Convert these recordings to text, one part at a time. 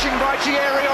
finishing by Thierry Henry.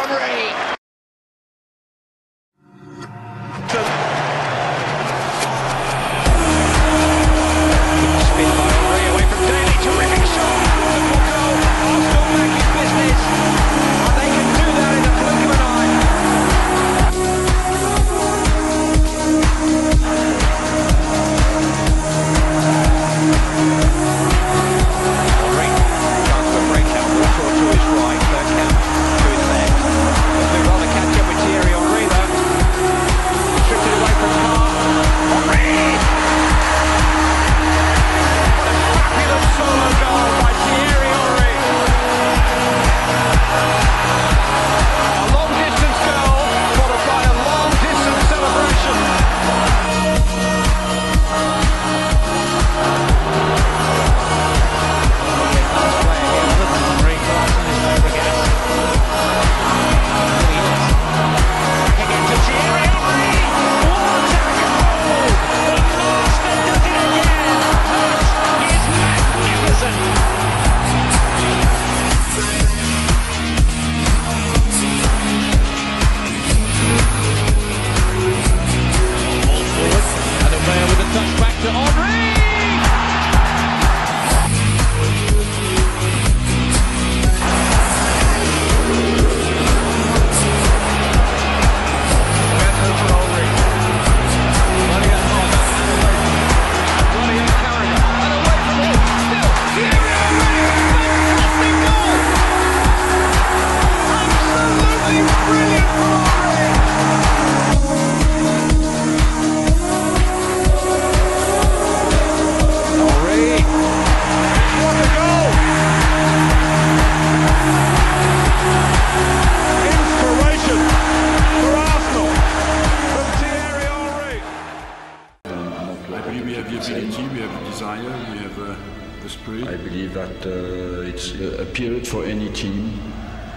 I believe that it's a period for any team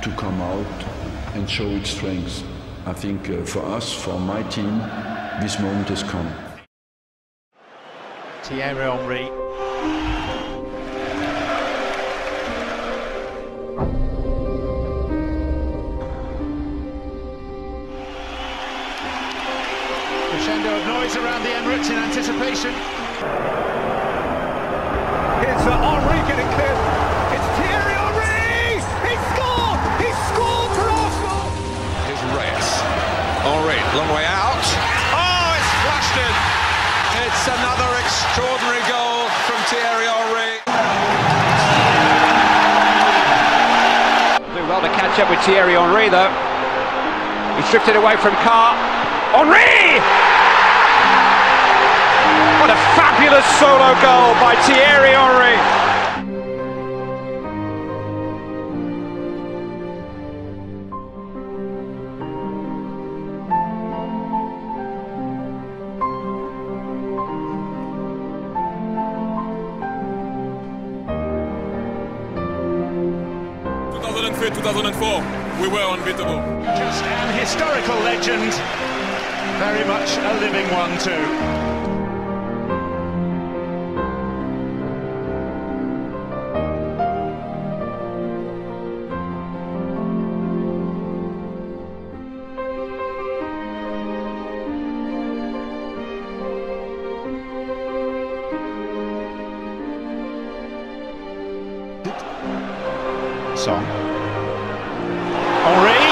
to come out and show its strengths. I think for us, for my team, this moment has come. Thierry Henry. Crescendo of noise around the Emirates in anticipation. It's Henry getting cleared. It's Thierry Henry! He's scored! He's scored for Arsenal! Here's Reyes. Henry, long way out. Oh, it's flashed in. It's another extraordinary goal from Thierry Henry. Do well to catch up with Thierry Henry, though. He's drifted away from Carr. Henry! What a fabulous solo goal by Thierry Henry! In 2003, 2004, we were unbeatable. Just an historical legend, very much a living one too. Song. Henry,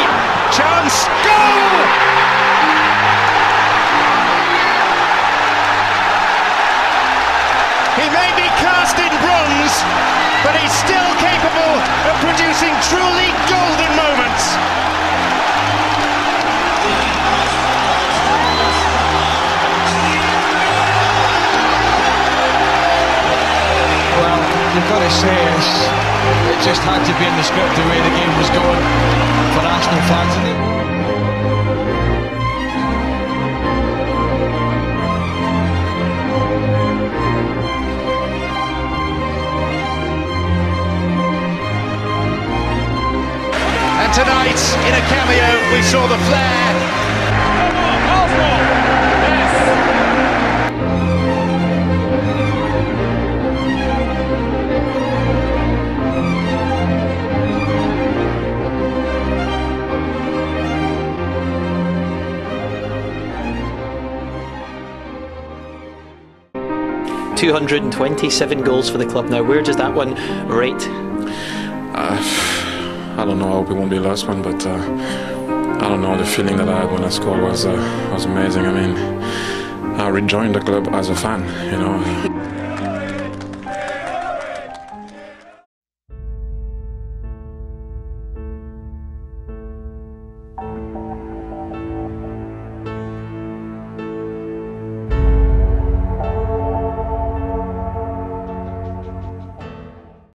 chance, goal! He may be cast in bronze, but he's still capable of producing truly golden moments. You've got to say it just had to be in the script the way the game was going for Arsenal fans. And tonight, in a cameo, we saw the flair. 227 goals for the club now. Where does that one rate? I don't know. I hope it won't be the last one, but I don't know. The feeling that I had when I scored was amazing. I mean, I rejoined the club as a fan, you know.